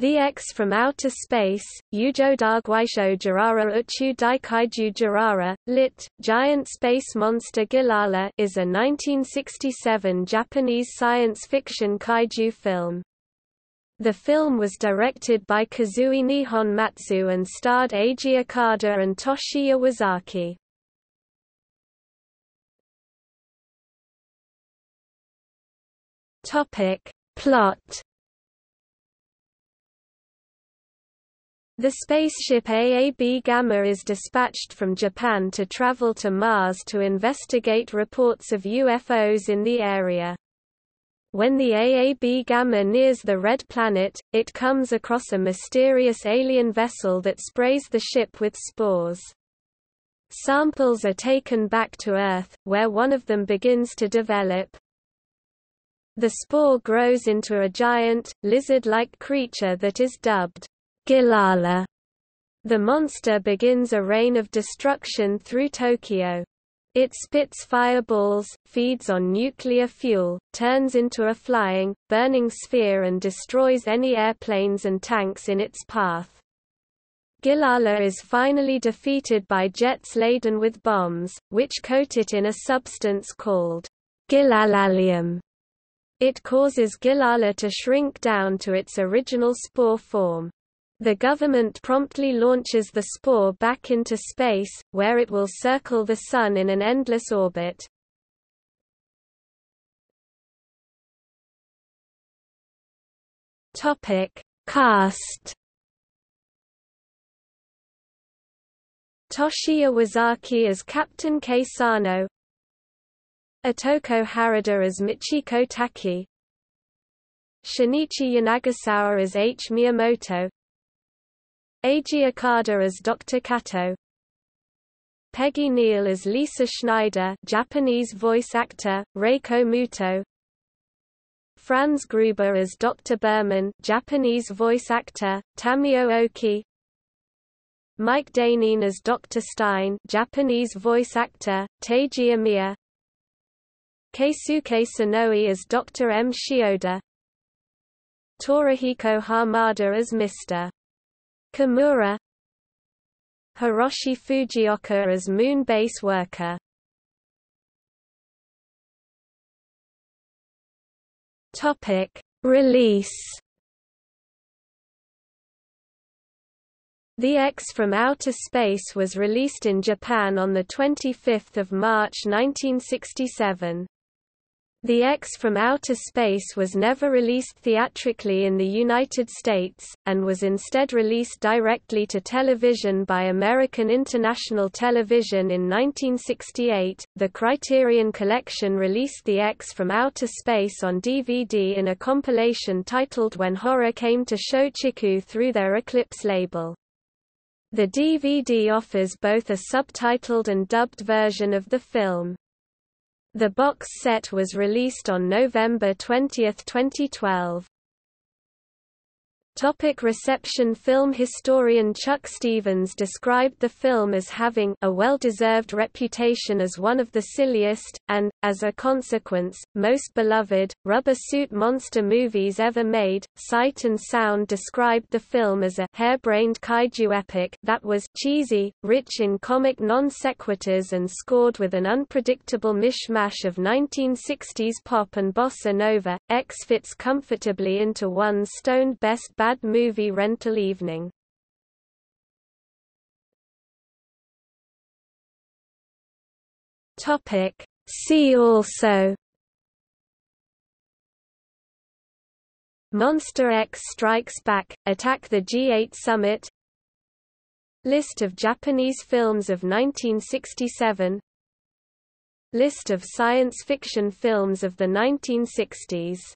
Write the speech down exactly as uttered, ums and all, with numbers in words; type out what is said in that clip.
The X from Outer Space, Yujo Darguaisho Jirara Uchu Daikaiju Jirara, lit. Giant Space Monster Guilala, is a nineteen sixty-seven Japanese science fiction kaiju film. The film was directed by Kazui Nihonmatsu and starred Eiji Okada and Toshiya Wazaki. Topic: Plot. The spaceship A A B Gamma is dispatched from Japan to travel to Mars to investigate reports of U F Os in the area. When the A A B Gamma nears the Red Planet, it comes across a mysterious alien vessel that sprays the ship with spores. Samples are taken back to Earth, where one of them begins to develop. The spore grows into a giant, lizard-like creature that is dubbed Guilala. The monster begins a reign of destruction through Tokyo. It spits fireballs, feeds on nuclear fuel, turns into a flying, burning sphere and destroys any airplanes and tanks in its path. Guilala is finally defeated by jets laden with bombs, which coat it in a substance called Guilalalium. It causes Guilala to shrink down to its original spore form. The government promptly launches the spore back into space, where it will circle the Sun in an endless orbit. Cast: Toshiya Wazaki as Captain Keisuke Sanoi, Atoko Harada as Michiko Taki, Shinichi Yanagasawa as H. Miyamoto, Eiji Okada as Doctor Kato, Peggy Neal as Lisa Schneider, Japanese voice actor, Reiko Muto, Franz Gruber as Doctor Berman, Japanese voice actor, Tamio Oki, Mike Dainin as Doctor Stein, Japanese voice actor, Teji Amiya, Keisuke Sanoi as Doctor M. Shioda, Torohiko Hamada as Mister Kimura, Hiroshi Fujioka as moon base worker. Topic: Release. The X from Outer Space was released in Japan on the twenty-fifth of March nineteen sixty-seven. The X from Outer Space was never released theatrically in the United States, and was instead released directly to television by American International Television in nineteen sixty-eight. The Criterion Collection released The X from Outer Space on D V D in a compilation titled When Horror Came to Shochiku through their Eclipse label. The D V D offers both a subtitled and dubbed version of the film. The box set was released on November twentieth, twenty twelve. Topic: Reception. Film historian Chuck Stevens described the film as having a well-deserved reputation as one of the silliest, and, as a consequence, most beloved, rubber-suit monster movies ever made. Sight and Sound described the film as a harebrained kaiju epic that was cheesy, rich in comic non-sequiturs and scored with an unpredictable mishmash of nineteen sixties pop and bossa nova. X fits comfortably into one's stoned best bad movie rental evening. Topic: See also. Monster X Strikes Back, Attack the G eight Summit. List of Japanese films of nineteen sixty-seven. List of science fiction films of the nineteen sixties.